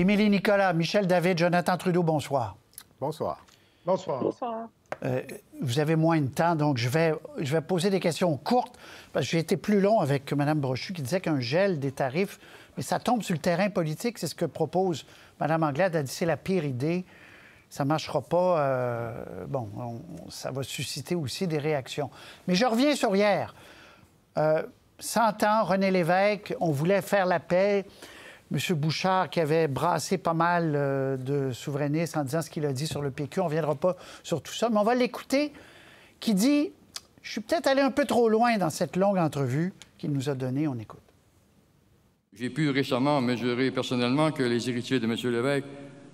Émilie Nicolas, Michel David, Jonathan Trudeau, bonsoir. Bonsoir. Bonsoir. Bonsoir. Vous avez moins de temps, donc je vais poser des questions courtes, parce que j'ai été plus long avec Mme Brochu qui disait qu'un gel des tarifs, mais ça tombe sur le terrain politique, c'est ce que propose Mme Anglade, elle dit c'est la pire idée, ça ne marchera pas, ça va susciter aussi des réactions. Mais je reviens sur hier. 100 ans, René Lévesque, on voulait faire la paix. M. Bouchard, qui avait brassé pas mal de souverainistes en disant ce qu'il a dit sur le PQ, on ne reviendra pas sur tout ça, mais on va l'écouter, qui dit « Je suis peut-être allé un peu trop loin dans cette longue entrevue qu'il nous a donnée. » On écoute. J'ai pu récemment mesurer personnellement que les héritiers de M. Lévesque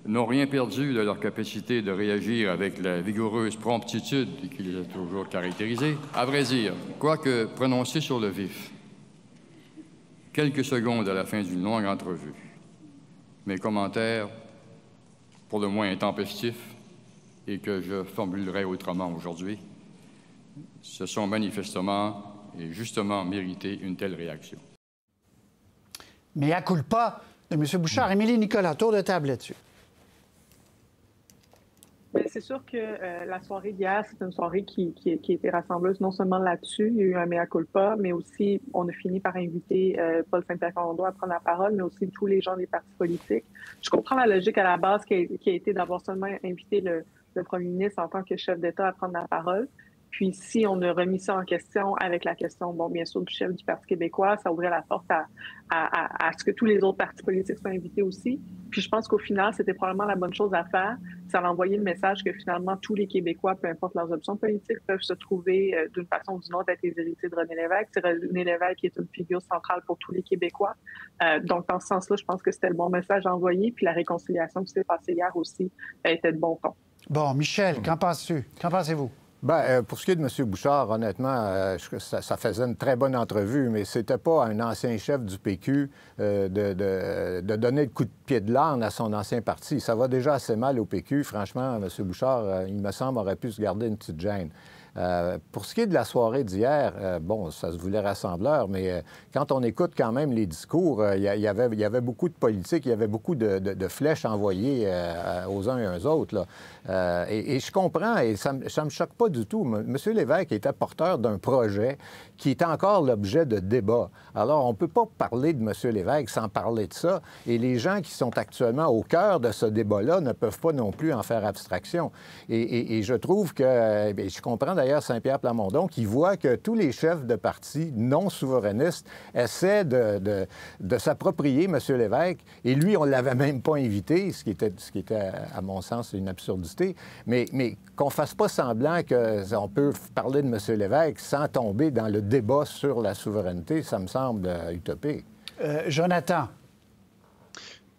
n'ont rien perdu de leur capacité de réagir avec la vigoureuse promptitude qui les a toujours caractérisés. À vrai dire, quoique prononcé sur le vif, quelques secondes à la fin d'une longue entrevue. Mes commentaires, pour le moins intempestifs, et que je formulerai autrement aujourd'hui, se sont manifestement et justement mérité une telle réaction. Mais à culpa de M. Bouchard, Émilie Nicolas, tour de table là-dessus. C'est sûr que la soirée d'hier, c'est une soirée qui était rassembleuse non seulement là-dessus, il y a eu un mea culpa, mais aussi on a fini par inviter Paul Saint-Pierre Plamondon à prendre la parole, mais aussi tous les gens des partis politiques. Je comprends la logique à la base qui a été d'avoir seulement invité le premier ministre en tant que chef d'État à prendre la parole. Puis si on a remis ça en question avec la question, bon, bien sûr, du chef du Parti québécois, ça ouvrait la porte à ce que tous les autres partis politiques soient invités aussi. Puis je pense qu'au final, c'était probablement la bonne chose à faire. Ça a envoyé le message que finalement, tous les Québécois, peu importe leurs options politiques, peuvent se trouver d'une façon ou d'une autre être les héritiers de René Lévesque. C'est René Lévesque qui est une figure centrale pour tous les Québécois. Donc, dans ce sens-là, je pense que c'était le bon message à envoyer. Puis la réconciliation qui s'est passée hier aussi était de bon ton. Bon, Michel, qu'en penses-tu? Qu'en pensez-vous? Bien, pour ce qui est de M. Bouchard, honnêtement, ça faisait une très bonne entrevue, mais c'était pas à un ancien chef du PQ de donner le coup de pied de l'âne à son ancien parti. Ça va déjà assez mal au PQ. Franchement, M. Bouchard, il me semble, aurait pu se garder une petite gêne. Pour ce qui est de la soirée d'hier, bon, ça se voulait rassembleur, mais quand on écoute quand même les discours, il y avait beaucoup de politique, il y avait beaucoup de flèches envoyées aux uns et aux autres. Là. Et je comprends, et ça me choque pas du tout. Monsieur Lévesque était porteur d'un projet qui est encore l'objet de débats. Alors, on ne peut pas parler de Monsieur Lévesque sans parler de ça, et les gens qui sont actuellement au cœur de ce débat-là ne peuvent pas non plus en faire abstraction. Et je trouve que... Bien, je comprends d'ailleurs Saint-Pierre Plamondon, qui voit que tous les chefs de parti non souverainistes essaient de s'approprier M. Lévesque. Et lui, on ne l'avait même pas invité, ce qui était à mon sens, une absurdité. Mais qu'on ne fasse pas semblant qu'on peut parler de M. Lévesque sans tomber dans le débat sur la souveraineté, ça me semble utopique. Jonathan.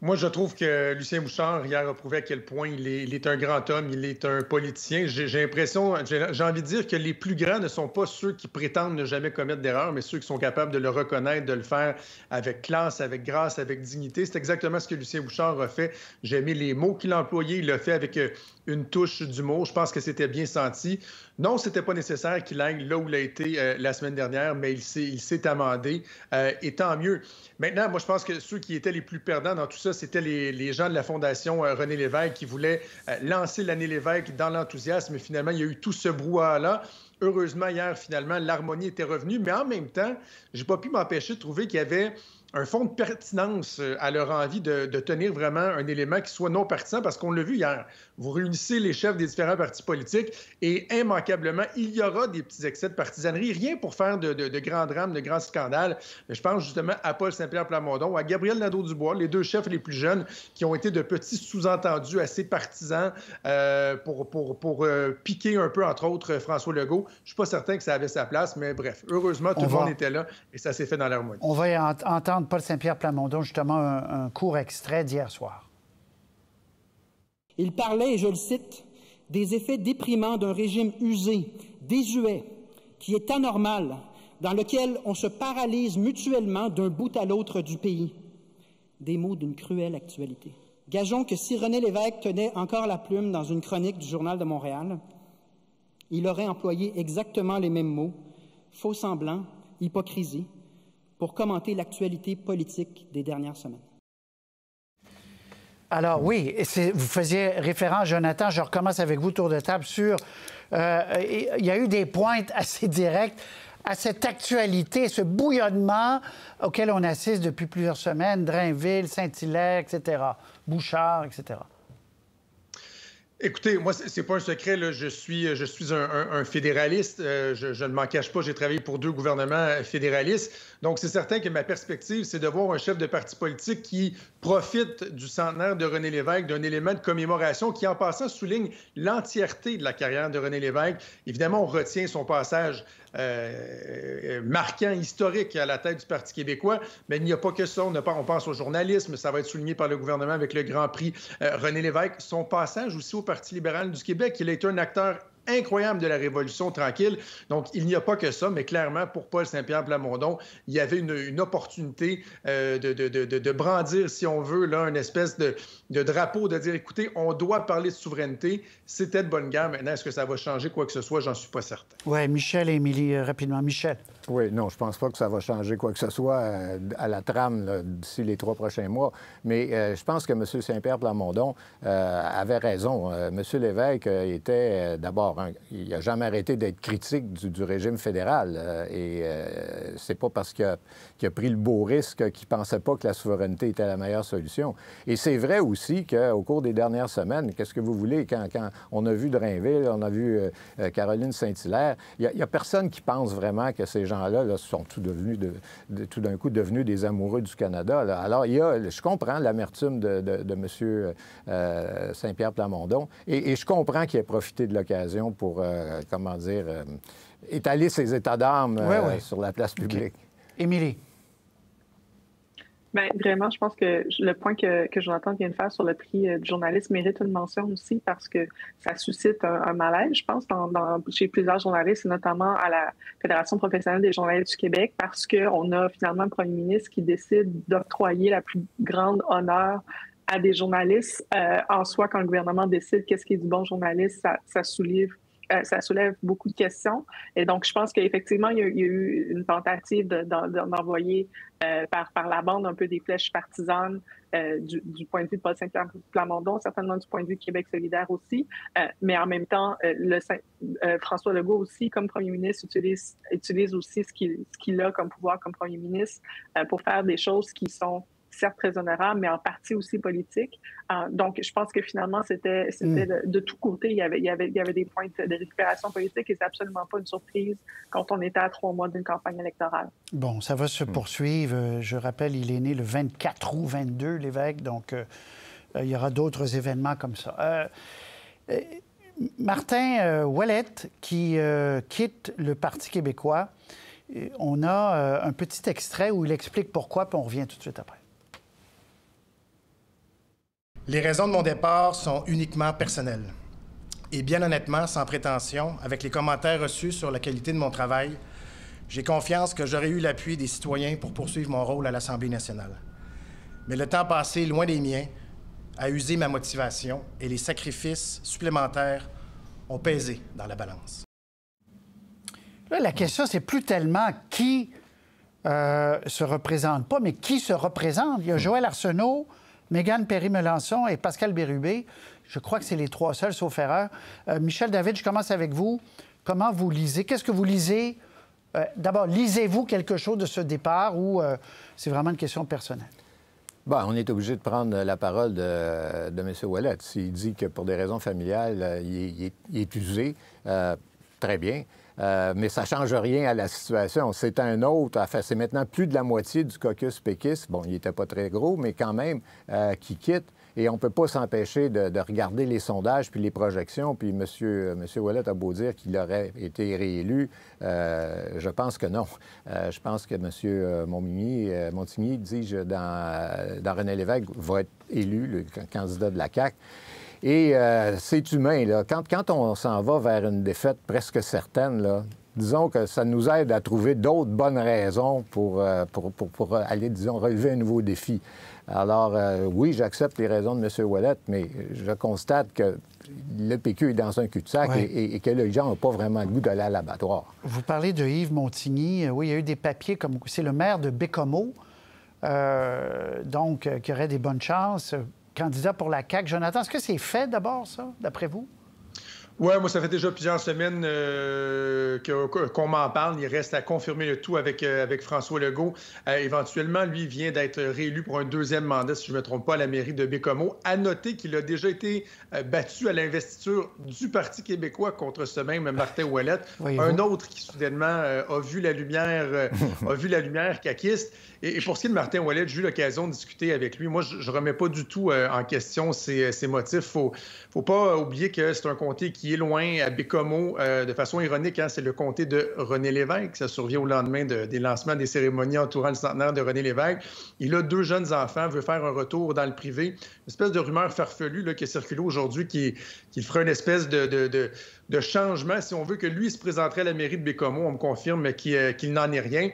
Moi, je trouve que Lucien Bouchard, hier, a prouvé à quel point il est un grand homme, il est un politicien. J'ai l'impression, j'ai envie de dire que les plus grands ne sont pas ceux qui prétendent ne jamais commettre d'erreur, mais ceux qui sont capables de le reconnaître, de le faire avec classe, avec grâce, avec dignité. C'est exactement ce que Lucien Bouchard a fait. J'ai aimé les mots qu'il a employés, il l'a fait avec une touche d'humour. Je pense que c'était bien senti. Non, c'était pas nécessaire qu'il aille là où il a été la semaine dernière, mais il s'est amendé, et tant mieux. Maintenant, moi, je pense que ceux qui étaient les plus perdants dans tout ça, c'était les gens de la Fondation René Lévesque qui voulaient lancer l'année Lévesque dans l'enthousiasme. Mais finalement, il y a eu tout ce brouhaha-là. Heureusement, hier, finalement, l'harmonie était revenue. Mais en même temps, j'ai pas pu m'empêcher de trouver qu'il y avait un fond de pertinence à leur envie de tenir vraiment un élément qui soit non partisan, parce qu'on l'a vu hier. Vous réunissez les chefs des différents partis politiques et, immanquablement, il y aura des petits excès de partisanerie. Rien pour faire de grands drames, de grands scandales. Je pense justement à Paul Saint-Pierre Plamondon, à Gabriel Nadeau-Dubois, les deux chefs les plus jeunes qui ont été de petits sous-entendus assez partisans pour piquer un peu, entre autres, François Legault. Je ne suis pas certain que ça avait sa place, mais bref. Heureusement, tout le monde était là et ça s'est fait dans l'harmonie. On va entendre Paul Saint-Pierre Plamondon, justement, un court extrait d'hier soir. Il parlait, et je le cite, des effets déprimants d'un régime usé, désuet, qui est anormal, dans lequel on se paralyse mutuellement d'un bout à l'autre du pays. Des mots d'une cruelle actualité. Gageons que si René Lévesque tenait encore la plume dans une chronique du Journal de Montréal, il aurait employé exactement les mêmes mots, faux semblant, hypocrisie, pour commenter l'actualité politique des dernières semaines. Alors oui, vous faisiez référence, Jonathan, je recommence avec vous, tour de table, sur... il y a eu des pointes assez directes à cette actualité, ce bouillonnement auquel on assiste depuis plusieurs semaines, Drainville, Saint-Hilaire, etc., Bouchard, etc. Écoutez, moi, c'est pas un secret, là. Je suis un fédéraliste. Je ne m'en cache pas, j'ai travaillé pour deux gouvernements fédéralistes. Donc, c'est certain que ma perspective, c'est de voir un chef de parti politique qui profite du centenaire de René Lévesque, d'un élément de commémoration qui, en passant, souligne l'entièreté de la carrière de René Lévesque. Évidemment, on retient son passage marquant, historique à la tête du Parti québécois, mais il n'y a pas que ça. On pense au journalisme, ça va être souligné par le gouvernement avec le Grand Prix René Lévesque. Son passage aussi au Parti libéral du Québec, il a été un acteur incroyable de la Révolution tranquille. Donc, il n'y a pas que ça, mais clairement, pour Paul Saint-Pierre Plamondon, il y avait une opportunité de brandir, si on veut, là, une espèce de drapeau, de dire, écoutez, on doit parler de souveraineté. C'était de bonne guerre. Maintenant, est-ce que ça va changer quoi que ce soit? J'en suis pas certain. Oui, Michel et Émilie, rapidement. Michel. Oui, non, je pense pas que ça va changer quoi que ce soit à la trame d'ici les 3 prochains mois. Mais je pense que M. Saint-Pierre Plamondon avait raison. M. Lévesque était d'abord... Il n'a jamais arrêté d'être critique du régime fédéral. C'est pas parce qu'il a pris le beau risque qu'il ne pensait pas que la souveraineté était la meilleure solution. Et c'est vrai aussi qu'au cours des dernières semaines, qu'est-ce que vous voulez, quand on a vu Drainville, on a vu Caroline Saint-Hilaire, il n'y a personne qui pense vraiment que ces gens-là sont tout d'un coup devenus des amoureux du Canada. Là. Alors, je comprends l'amertume de M. Saint-Pierre Plamondon et je comprends qu'il ait profité de l'occasion pour, comment dire, étaler ses états d'âme sur la place publique. Okay. Émilie. Bien, vraiment, je pense que le point que Jonathan vient de faire sur le prix du journaliste mérite une mention aussi parce que ça suscite un malaise, je pense, chez plusieurs journalistes, et notamment à la Fédération professionnelle des journalistes du Québec, parce qu'on a finalement un premier ministre qui décide d'octroyer la plus grande honneur à des journalistes. En soi, quand le gouvernement décide qu'est-ce qui est du bon journaliste, ça soulève beaucoup de questions. Et donc, je pense qu'effectivement, il y a eu une tentative d'envoyer par la bande un peu des flèches partisanes du point de vue de Paul Saint-Pierre Plamondon, certainement du point de vue de Québec solidaire aussi. Mais en même temps, François Legault aussi, comme premier ministre, utilise aussi ce qu'il a comme pouvoir comme premier ministre pour faire des choses qui sont certes très honorable, mais en partie aussi politique. Donc, je pense que finalement, c'était de tous côtés, il y avait des points de récupération politique et c'est absolument pas une surprise quand on était à 3 mois d'une campagne électorale. Bon, ça va se poursuivre. Je rappelle, il est né le 24 août 22, Lévesque, donc il y aura d'autres événements comme ça. Martin Ouellet, qui quitte le Parti québécois, on a un petit extrait où il explique pourquoi, puis on revient tout de suite après. Les raisons de mon départ sont uniquement personnelles. Et bien honnêtement, sans prétention, avec les commentaires reçus sur la qualité de mon travail, j'ai confiance que j'aurai eu l'appui des citoyens pour poursuivre mon rôle à l'Assemblée nationale. Mais le temps passé loin des miens a usé ma motivation et les sacrifices supplémentaires ont pesé dans la balance. Là, la question, c'est plus tellement qui se représente pas, mais qui se représente. Il y a Joël Arseneau, Mégane Perry-Melançon et Pascal Bérubé. Je crois que c'est les 3 seuls, sauf erreur. Michel David, je commence avec vous. Comment vous lisez? Qu'est-ce que vous lisez? D'abord, lisez-vous quelque chose de ce départ ou c'est vraiment une question personnelle? Bien, on est obligé de prendre la parole de M. Ouellet. S'il dit que pour des raisons familiales, il est usé, très bien. Mais ça ne change rien à la situation. C'est un autre, enfin, c'est maintenant plus de la moitié du caucus péquiste. Bon, il n'était pas très gros, mais quand même, qui quitte. Et on ne peut pas s'empêcher de regarder les sondages puis les projections. Puis M. Ouellet a beau dire qu'il aurait été réélu. Je pense que non. Je pense que M. Montigny, dis-je, dans René Lévesque, va être élu, le candidat de la CAQ. Et c'est humain, là. Quand on s'en va vers une défaite presque certaine, là, disons que ça nous aide à trouver d'autres bonnes raisons pour aller, disons, relever un nouveau défi. Alors, oui, j'accepte les raisons de M. Ouellet, mais je constate que le PQ est dans un cul-de-sac et que les gens n'ont pas vraiment le goût d'aller à l'abattoir. Vous parlez de Yves Montigny. Oui, il y a eu des papiers comme... C'est le maire de Bécomo, donc, qui aurait des bonnes chances... candidat pour la CAQ. Jonathan, est-ce que c'est fait d'abord, ça, d'après vous? Oui, moi, ça fait déjà plusieurs semaines qu'on m'en parle. Il reste à confirmer le tout avec François Legault. Éventuellement, lui vient d'être réélu pour un deuxième mandat, si je ne me trompe pas, à la mairie de Bécomo. À noter qu'il a déjà été battu à l'investiture du Parti québécois contre ce même Martin Ouellet. Un autre qui, soudainement, a vu la lumière caquiste. Et pour ce qui est de Martin Ouellet, j'ai eu l'occasion de discuter avec lui. Moi, je ne remets pas du tout en question ses motifs. Faut pas oublier que c'est un comté qui est loin, à Bécomo, de façon ironique, hein, c'est le comté de René Lévesque. Ça survient au lendemain des lancements des cérémonies entourant le centenaire de René Lévesque. Il a deux jeunes enfants, veut faire un retour dans le privé. Une espèce de rumeur farfelue là, qui a circulé aujourd'hui qui ferait une espèce de changement. Si on veut que lui se présenterait à la mairie de Bécomo, on me confirme qu'il n'en est rien.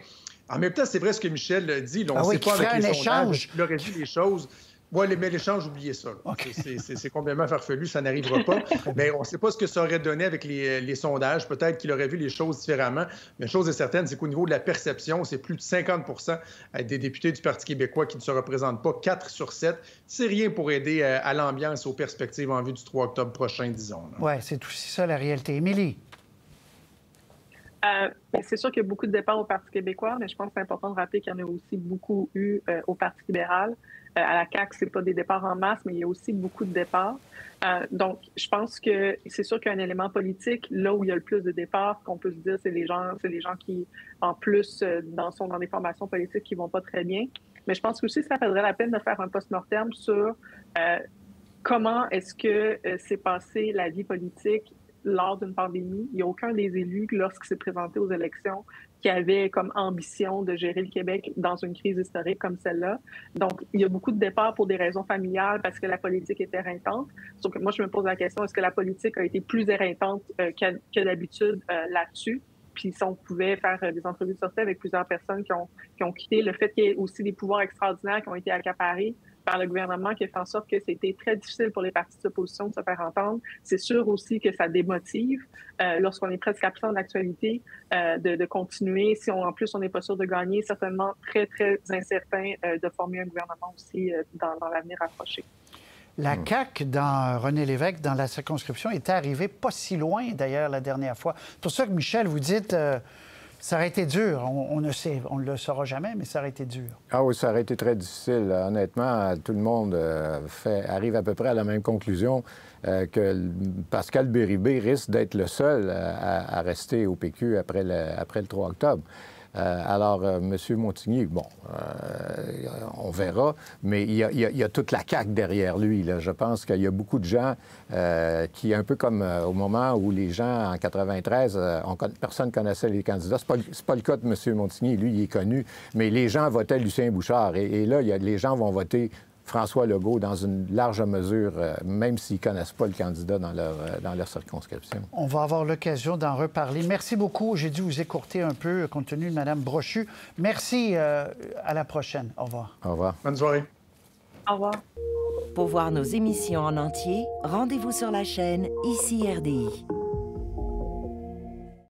En même temps, c'est vrai ce que Michel dit. Là, on sait pas avec les sondages, il aurait dit des choses... Oui, mais l'échange, oubliez ça. Okay. C'est complètement farfelu, ça n'arrivera pas. Mais on ne sait pas ce que ça aurait donné avec les sondages. Peut-être qu'il aurait vu les choses différemment. Mais une chose est certaine, c'est qu'au niveau de la perception, c'est plus de 50 % des députés du Parti québécois qui ne se représentent pas, 4 sur 7. C'est rien pour aider à l'ambiance, aux perspectives en vue du 3 octobre prochain, disons. Oui, c'est aussi ça la réalité. Émilie? C'est sûr qu'il y a beaucoup de départs au Parti québécois, mais je pense que c'est important de rappeler qu'il y en a aussi beaucoup eu au Parti libéral. À la CAQ, ce n'est pas des départs en masse, mais il y a aussi beaucoup de départs. Donc, je pense que c'est sûr qu'il y a un élément politique. Là où il y a le plus de départs, qu'on peut se dire, c'est les gens qui, en plus, sont dans des formations politiques qui ne vont pas très bien. Mais je pense aussi que ça vaudrait la peine de faire un post-mortem sur comment est-ce que s'est passée la vie politique lors d'une pandémie. Il n'y a aucun des élus, lorsqu'il s'est présenté aux élections, qui avait comme ambition de gérer le Québec dans une crise historique comme celle-là. Donc, il y a beaucoup de départs pour des raisons familiales parce que la politique est éreintante. Donc, moi, je me pose la question, est-ce que la politique a été plus éreintante que d'habitude là-dessus? Puis si on pouvait faire des entrevues de sortie avec plusieurs personnes qui ont quitté, le fait qu'il y ait aussi des pouvoirs extraordinaires qui ont été accaparés par le gouvernement, qui a fait en sorte que c'était très difficile pour les partis d'opposition de se faire entendre. C'est sûr aussi que ça démotive lorsqu'on est presque absent de l'actualité de continuer. Si en plus on n'est pas sûr de gagner, certainement très, très incertain de former un gouvernement aussi dans l'avenir rapproché. La CAQ, dans René Lévesque, dans la circonscription, était arrivée pas si loin, d'ailleurs, la dernière fois. C'est pour ça que, Michel, vous dites... Ça aurait été dur. On ne le saura jamais, mais ça aurait été dur. Ah oui, ça aurait été très difficile. Honnêtement, tout le monde arrive à peu près à la même conclusion que Pascal Bérubé risque d'être le seul à rester au PQ après le 3 octobre. Alors, M. Montigny, bon, on verra, mais il y a toute la CAQ derrière lui. Là. Je pense qu'il y a beaucoup de gens qui, un peu comme au moment où les gens, en 93, personne ne connaissait les candidats. C'est pas le cas de M. Montigny, lui, il est connu, mais les gens votaient Lucien Bouchard. Et là, les gens vont voter François Legault dans une large mesure, même s'ils ne connaissent pas le candidat dans leur circonscription. On va avoir l'occasion d'en reparler. Merci beaucoup. J'ai dû vous écourter un peu, compte tenu de Mme Brochu. Merci. À la prochaine. Au revoir. Au revoir. Bonne soirée. Au revoir. Pour voir nos émissions en entier, rendez-vous sur la chaîne ICI RDI.